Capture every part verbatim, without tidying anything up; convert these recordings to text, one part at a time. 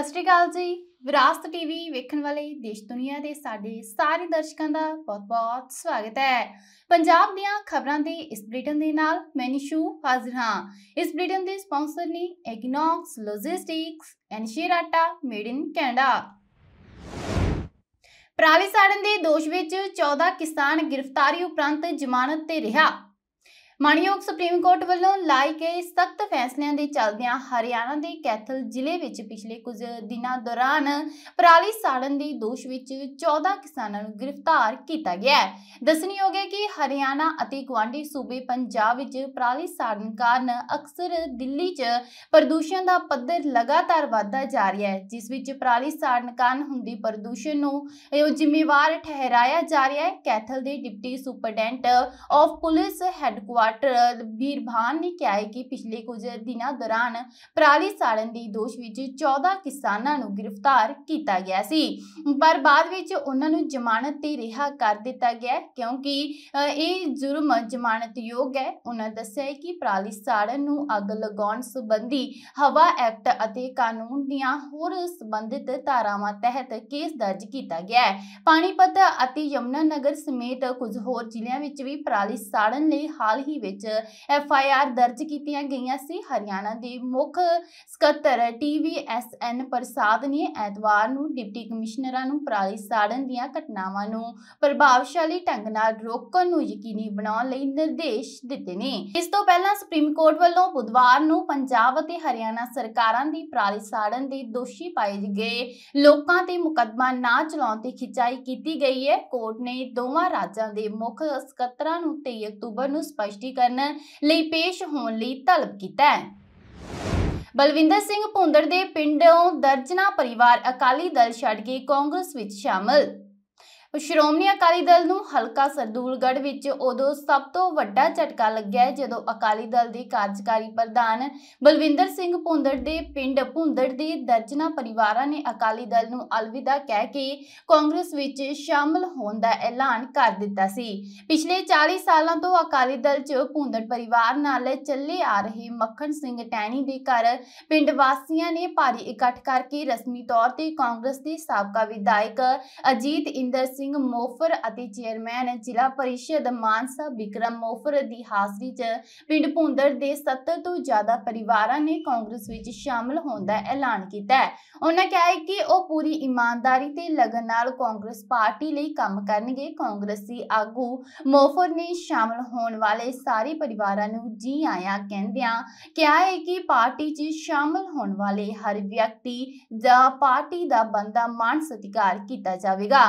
सत श्री अकाल जी। विरासत टीवी वेखण वाले देश दुनिया के साडे सारे दर्शकों का बहुत बहुत स्वागत है। पंजाब दियां खबरां दे इस बुलेटिन दे नाल मैं निशू हाजिर हां। इस बुलेटिन के स्पॉन्सर ने एगिनॉक्स लॉजिस्टिक्स एंड शेयर आटा मेड इन कैनेडा। पराली साड़न के दोष विच चौदह किसान गिरफ्तारी उपरंत जमानत ते रिहा। मानयोग सुप्रीम कोर्ट वालों लाए गए सख्त फैसलों के चलदियां हरियाणा के कैथल जिले में पिछले कुछ दिनों दौरान पराली साड़न के दोष विच चौदह किसानों को गिरफ्तार किया गया है। दसनीयोग है कि हरियाणा और गुआढ़ी सूबे पंजाब विच पराली साड़न कारण अक्सर दिल्ली च प्रदूषण का पद्धर लगातार वाधा जा रहा है, जिस विच पराली साड़न कारण हुंदी प्रदूषण नूं जिम्मेवार ठहराया जा रहा है। कैथल के deputy superintendent of police हैडकुआर्टर Birbhan ने कहा है कि पिछले कुछ दिनों दौरान पराली साड़न के दोष विच चौदह किसानों को गिरफ्तार किया गया सी, पर बाद विच उन्हां नूं जमानत ते रिहा कर दिता गया क्योंकि ये जुर्म जमानत योग है। उन्होंने दस्सिया है कि पराली साड़न नूं अग लगाउण संबंधी हवा एक्ट अते कानून दीआं होर संबंधित धारावां तहत केस दर्ज किया गया है। पानीपत अते यमुनानगर समेत कुछ होर जिलों विच भी पराली साड़न लई हाल ही एफ आई आर दर्ज कीतियां गईयां सी। हरियाणा के मुख्य सकत्तर T V S N Prasad ने एतवार नूं डिप्टी कमिश्नरां नूं पराली साड़न दीआं घटनावां नूं प्रभावशाली ढंग नाल रोकण नूं यकीनी बनाउण लई निर्देश दित्ते ने। इस तों पहिलां सुप्रीम कोर्ट वल्लों बुधवार नूं पंजाब ते हरियाणा सरकारां दी पराली साड़न दे दोषी पाए गए लोकां ते मुकदमा ना चलाउण ते खिचाई कीती गई है। कोर्ट ने दोवां राज्यां दे मुख्य सकत्तरां नूं तेई अक्तूबर नूं स्पष्ट ਕਰਨ ਲਈ ਪੇਸ਼ ਹੋਣ ਲਈ ਤਲਬ ਕੀਤਾ ਹੈ। बलविंदर सिंह भुंदड़ के पिंडों दर्जना परिवार अकाली दल छड़ के कांग्रेस में शामिल। ਸ਼੍ਰੋਮਣੀ ਅਕਾਲੀ ਦਲ ਨੂੰ ਹਲਕਾ ਸਰਦੂਲਗੜ੍ਹ ਵਿੱਚ ਉਦੋਂ ਸਭ ਤੋਂ ਵੱਡਾ ਝਟਕਾ ਲੱਗਿਆ ਜਦੋਂ ਅਕਾਲੀ ਦਲ ਦੇ ਕਾਰਜਕਾਰੀ ਪ੍ਰਧਾਨ ਬਲਵਿੰਦਰ ਸਿੰਘ ਭੁੰਦੜ ਦੇ ਪਿੰਡ ਭੁੰਦੜ ਦੇ ਦਰਜਨਾ ਪਰਿਵਾਰਾਂ ਨੇ ਅਕਾਲੀ ਦਲ ਨੂੰ ਅਲਵਿਦਾ ਕਹਿ ਕੇ ਕਾਂਗਰਸ ਵਿੱਚ ਸ਼ਾਮਲ ਹੋਣ ਦਾ ਐਲਾਨ ਕਰ ਦਿੱਤਾ ਸੀ। ਪਿਛਲੇ ਚਾਲੀ ਸਾਲਾਂ ਤੋਂ ਅਕਾਲੀ ਦਲ 'ਚ ਭੁੰਦੜ ਪਰਿਵਾਰ ਨਾਲ ਚੱਲੇ ਆ ਰਹੇ ਮੱਖਣ ਸਿੰਘ ਟੈਣੀ ਦੇ ਘਰ ਪਿੰਡ ਵਾਸੀਆਂ ਨੇ ਭਾਰੀ ਇਕੱਠ ਕਰਕੇ ਰਸਮੀ ਤੌਰ 'ਤੇ ਕਾਂਗਰਸ ਦੇ ਸਾਬਕਾ ਵਿਧਾਇਕ ਅਜੀਤ ਇੰਦਰ सिंह मोफर अते चेयरमैन जिला परिषद मानसा बिक्रम मोफर की हाजरी च पिंड भुंदड़ दे सत्तर तो ज्यादा परिवारां ने कांग्रेस विच शामिल होण दा ऐलान कीता है। उन्होंने कहा है कि वह पूरी ईमानदारी ते लगन नाल कांग्रेस पार्टी लई काम करनगे। कांग्रेसी आगू मोफर ने शामिल होण वाले सारे परिवारां नूं जी आया कहंदियां कहा है कि पार्टी च शामिल होण वाले हर व्यक्ति दा पार्टी दा बंदा मान सत्कार कीता जावेगा।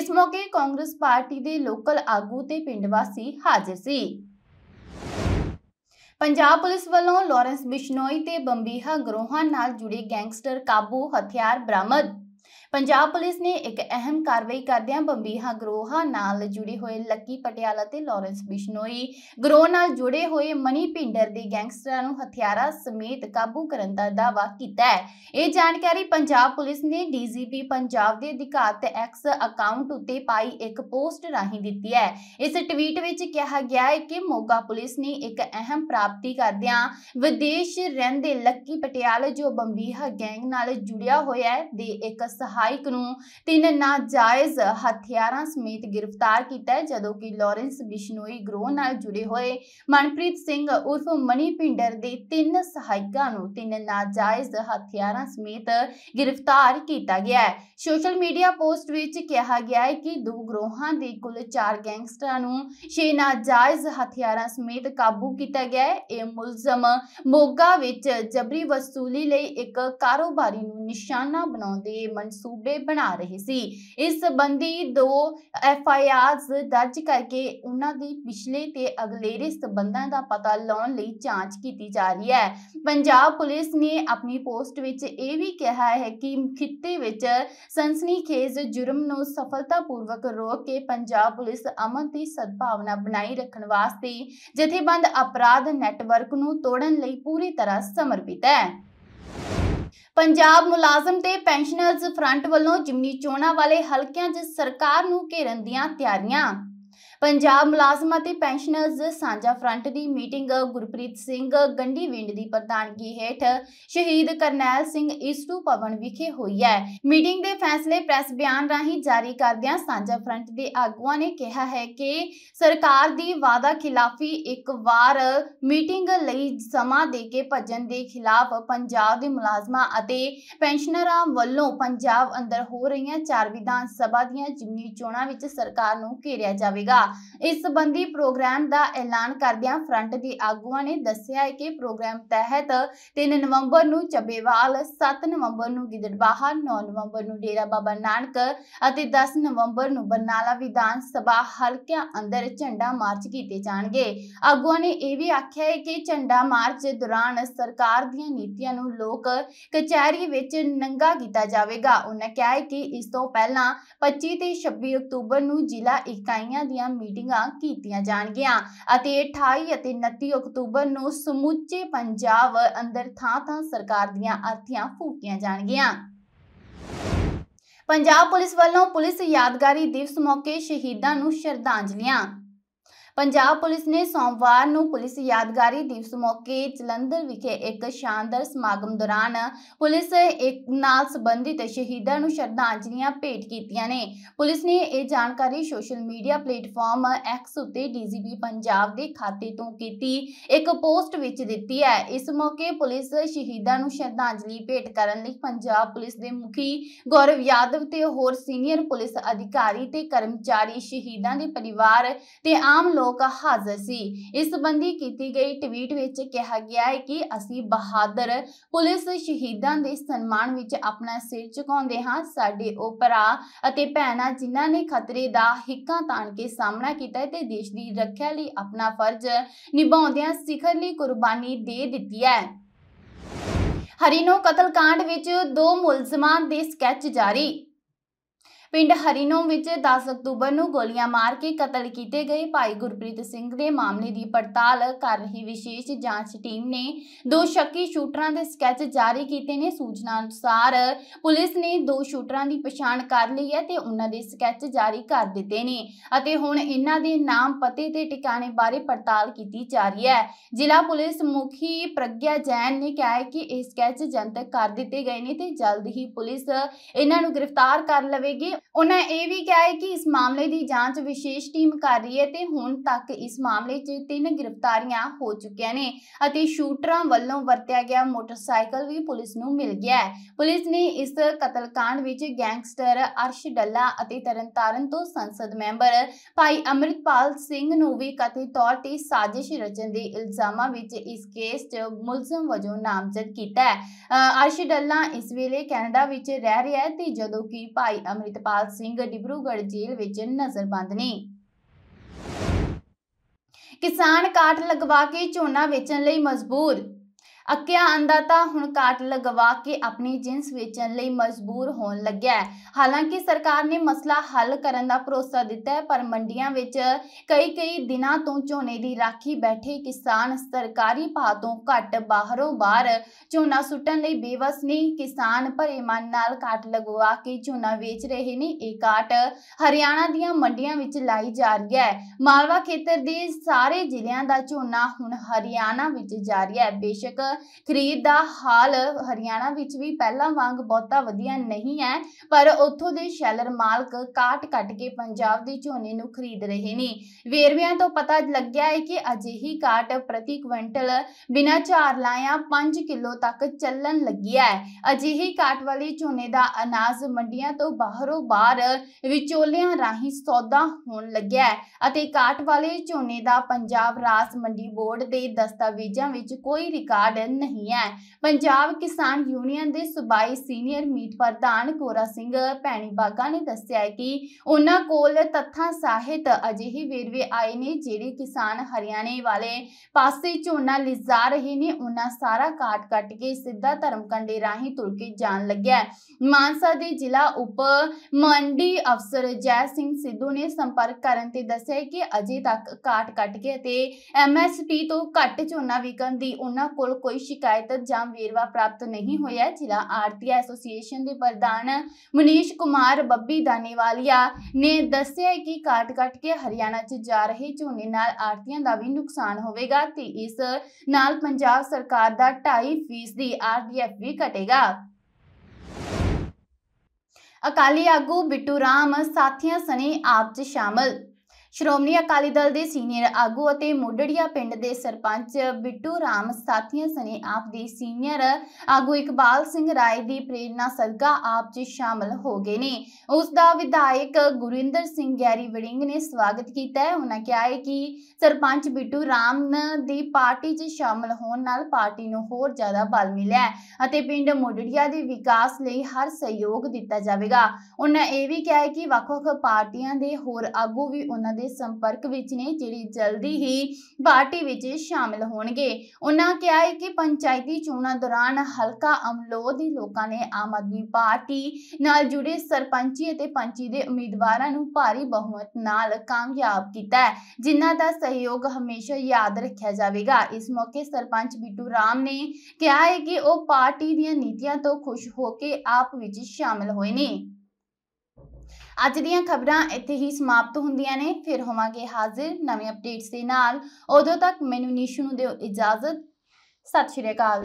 इस मौके कांग्रेस पार्टी के लोकल आगू ते पिंड वासी हाजिर सी। पंजाब पुलिस वालों लॉरेंस बिश्नोई ते बंबीहा गरोहां नाल जुड़े गैंगस्टर काबू, हथियार बरामद। पंजाब पुलिस ने एक अहम कार्रवाई करदे बंबीहा गरोह नाल जुड़े हुए लकी पटियाला ते लॉरेंस बिश्नोई गरोह नाल जुड़े हुए मनी पिंडर दे गैंगस्टरां नूं हथियारां समेत काबू करन दा दावा कीता है। यह जानकारी पंजाब पुलिस ने डीजीपी पंजाब दे अधिकार एक्स अकाउंट उत्ते पाई एक पोस्ट राही दित्ती है। इस ट्वीट विच कहा गया है कि मोगा पुलिस ने एक अहम प्राप्ति करदियां विदेश रहिंदे लकी पटियाला जो बंबीहा गैंग नाल जुड़िया होया है दे एक सहायक नूं तीन नाजायज हथियारां समेत गिरफ्तार किया है, जदों कि लॉरेंस बिश्नोई ग्रोह नाल जुड़े हुए मनप्रीत सिंह उर्फ मनी पिंडर दे तीन सहायकां नूं तीन नाजायज हथियारां समेत गिरफ्तार किया गया है। सोशल मीडिया पोस्ट विच कहा गया है कि दो ग्रोहां दे कुल चार गैंगस्टरां नूं छे नाजायज हथियारां समेत काबू किया गया है। यह मुलजम मोगा विच जबरी वसूली लई एक कारोबारी नूं निशाना बनाउंदे मनसूबे बना रहे सी। इस संबंधी दो एफ आई आर दर्ज करके उन्हां दे पिछले ते अगलेरे संबंधां दा पता लाउण लई जांच कीती जा रही है। पंजाब पुलिस ने अपनी पोस्ट विच यह भी कहा है कि खित्ते विच सनसनीखेज जुर्म नूं सफलतापूर्वक रोक के पंजाब पुलिस अमन ते सद्भावना बनाई रखण वास्ते जथेबंद अपराध नैटवर्क नूं तोड़न लई पूरी तरह समर्पित है। पंजाब मुलाजम ते पेंशनर्स फ्रंट वालों जिमनी चोणां वाले हलकियां 'च सरकार नूं घेरन दियां तैयारियां। पंजाब मुलाजमां ते पेंशनर्स सांझा फ्रंट की मीटिंग गुरप्रीत सिंह गंढीविंड की प्रधानगी हेठ शहीद करनैल सिंह ईस्टू भवन विखे हुई है। मीटिंग के फैसले प्रेस बयान राही जारी करदियां सांझा फ्रंट के आगुआ ने कहा है कि सरकार की वादा खिलाफी एक बार मीटिंग लई समा दे के भजन के खिलाफ पंजाब के मुलाजमां अते पेंशनरां वल्लों पंजाब अंदर हो रही चार विधान सभा दीयां जिमनी चोणां विच सरकार नूं घेरिया जावेगा। इस संबंधी प्रोग्राम का ऐलान करदियां फ्रंट के आगुआ ने दस्सिया है कि प्रोग्राम तहत तीन नवंबर नूं चबेवाल, सत्त नवंबर नूं गिदड़बाहा, नौ नवंबर नूं डेरा बाबा नानक अते दस नवंबर नूं बरनाला विधान सभा हलकियां अंदर झंडा मार्च कीते जाणगे। आगुआ ने यह भी आख्या है कि झंडा मार्च दौरान सरकार दीयां नीतियां नूं लोक कचहरी विच नंगा कीता जावेगा। उन्हां कहा है कि इस तों पहलां पच्ची ते छब्बी अक्तूबर नूं जिला इकाइयां दीयां मीटिंगां कीतीयां जाणगीयां अते अठाई अते उनतीस अक्तूबर नूं समूचे पंजाब अंदर थां-थां सरकार दीयां अर्थियां फूकियां जाणगीयां। पंजाब पुलिस वालों पुलिस यादगारी दिवस मौके शहीदां नूं श्रद्धांजलियां। पंजाब पुलिस ने सोमवार को पुलिस यादगारी दिवस मौके जलंधर विखे एक शानदार समागम दौरान पुलिस एक नाल संबंधित शहीदों को श्रद्धांजलियां भेंट कीतियां ने। पुलिस ने यह जानकारी सोशल मीडिया प्लेटफॉर्म एक्स उत्ते डीजीपी पंजाब के खाते तो की एक पोस्ट विच दिती है। इस मौके पुलिस शहीदों को श्रद्धांजलि भेंट करने लई पंजाब पुलिस के मुखी गौरव यादव ते होर सीनियर पुलिस अधिकारी ते कर्मचारी शहीदों के परिवार ते आम लोग हाजिर सी। इस संबंधी की गई ट्वीट विच कहा गया है कि असी बहादुर पुलिस शहीदां दे सन्मान विच अपना सिर झुकाउंदे हां। साडे ओ भरा अते भैणां जिन्हां ने खतरे दा हिक्का तान के सामना कीता ते देश दी रखिया लई अपना फर्ज निभाउंदियां सिखरली कुर्बानी दे दित्ती है। हरिनो कतलकांड विच दो मुलजमां दे स्कैच जारी। पिंड हरिनो विच दस अक्तूबर नूं गोलियां मार के कतल किए गए भाई गुरप्रीत सिंह दे मामले की पड़ताल कर रही विशेष जांच टीम ने दो शक्की शूटरां दे स्कैच जारी कीते ने। सूचना अनुसार पुलिस ने दो शूटरां की पछाण कर ली है ते उन्हां दे स्कैच जारी कर दिते ने अते हुण इन्हां दे नाम पते ते ठिकाने बारे पड़ताल की जा रही है। जिला पुलिस मुखी प्रग्या जैन ने कहा है कि इह स्कैच जनतक कर दिते गए ने ते जल्द ही पुलिस इन्हां नूं गिरफ्तार कर लवेगी। उन्हें यह भी कहा है कि इस मामले की जांच विशेष टीम कर रही है ते हुण तक इस मामले च तीन गिरफ्तारियां हो चुकियां ने अते शूटरां वल्लों वरत्या गया मोटरसाइकिल भी पुलिस नूं मिल गया है। पुलिस ने इस कतलकांड विच गैंगस्टर अर्श डल्ला अते तरनतारन तो संसद मैंबर भाई अमृतपाल सिंह नूं भी कथित तौर ते साजिश रचन के इल्जामां विच इस केस च मुलजम वजों नामजद कीता है। अर्श डल्ला इस वेले कैनेडा विच रह रहा है ते जदों कि भाई अमृतपाल सिंह डिब्रूगढ़ जेल विच नजरबंद ने। किसान काट लगवा के झोना वेचण लई मजबूर। अक्या अन्नदाता हुण काट लगवा के अपनी जिंस वेचण लई मजबूर होण लग्या है। हालांकि सरकार ने मसला हल करन दा भरोसा दिता है पर मंडियां विच कई कई दिनां तों झोने दी राखी बैठे किसान सरकारी भाव तों घट बाहरों बाहर झोना सुट्टण लई बेवस ने। किसान भरे मन नाल काट लगवा के झोना वेच रहे ने। इह काट हरियाणा दीयां मंडियां विच लाई जा रही है। मालवा खेतर दे सारे जिलियां दा झोना हुण हरियाणा विच जा रहा है। बेशक खरीद दा हाल हरियाणा विच भी पहला वांग बहुता वधिया नहीं है पर उत्थों दे शैलर मालक काट कट के पंजाब दे झोने नूं खरीद रहे ने। वेरवियां तो पता लग्या है कि अजिही काट प्रति क्विंटल बिना झार लाया पांच किलो तक चलन लगी है। अजिही काट वाले झोने दा अनाज मंडियां तो बाहरों बाहर विचोलियां राही सौदा होण लग्या है अते काट वाले झोने दा पंजाब राज मंडी बोर्ड दे दस्तावेजां विच कोई रिकार्ड नहीं है। पंजाब किसान यूनियन दे सूबाई सीनियर मीट प्रधान कोरा सिंह भैणी बागा ने दस्सिया है कि उन्हां कोल तथ्यां सहित अजिहे वेरवे आए ने जिहड़े किसान हरियाणे वाले पासे झोना लिजा रहे ने। उन्हां सारा काट कट के सीधा धर्मकंडे राहीं तुर के जान लग्या। मानसा दे जिला उप मंडी अफसर जय सिंह सिद्धू ने संपर्क करन ते दस्सिया है कि अजे तक काट कट के एम एस पी तो घट झोना विकण दी उन्हां कोल कोई कोई शिकायत जां वेरवा प्राप्त नहीं होया। जिला आड़तीआ एसोसीएशन के प्रधान मनीष कुमार बब्बी दानेवालिया ने दस्सिआ कि काट काट के हरियाणा च जा रहे झोने नाल आड़तीआं दा भी नुकसान होवेगा ते इस नाल पंजाब सरकार दा ढाई फीसदी आरडीएफ भी घटेगा। अकाली आगू बिट्टू राम साथियां सने आप च शामिल। श्रोमणी अकाली दल के सीनियर आगू अते मोडड़िया पिंड के सरपंच बिट्टू राम साथियां सने आप के सीनियर आगू इकबाल सिंह राय की प्रेरणा सदका आप च शामिल हो गए ने। उसका विधायक गुरिंदर सिंह गैरी वड़िंग ने स्वागत किया। उन्होंने कहा है कि सरपंच बिट्टू राम की पार्टी च शामिल होने नाल पार्टी नूं होर ज़्यादा बल मिला है, पिंड मोडड़िया के विकास लई हर सहयोग दिता जाएगा। उन्होंने यह भी कहा है कि वख-वख पार्टियां के होर आगू भी उन्होंने संपर्क विच ने जिहड़ी जल्दी ही पार्टी विच शामिल होणगे। उन्हां कहा है कि पंचायती चोणां दौरान हलका अमलोह दे लोकां ने आम आदमी पार्टी नाल जुड़े सरपंची अते पंची दे उम्मीदवारां नूं भारी बहुमत नाल कामयाब कीता है, जिन्हां दा सहयोग हमेशा याद रखिया जावेगा। इस मौके सरपंच बिट्टू राम ने कहा है कि वह पार्टी दीआं नीतियां तो खुश होके आप विच शामिल होए ने। अज दियां खबरां इत्थे ही समाप्त हुंदियां ने। फिर होवांगे हाजिर नवी अपडेट्स दे नाल। उदों तक मैनूं निशू नूं दिओ इजाजत। सत श्री अकाल।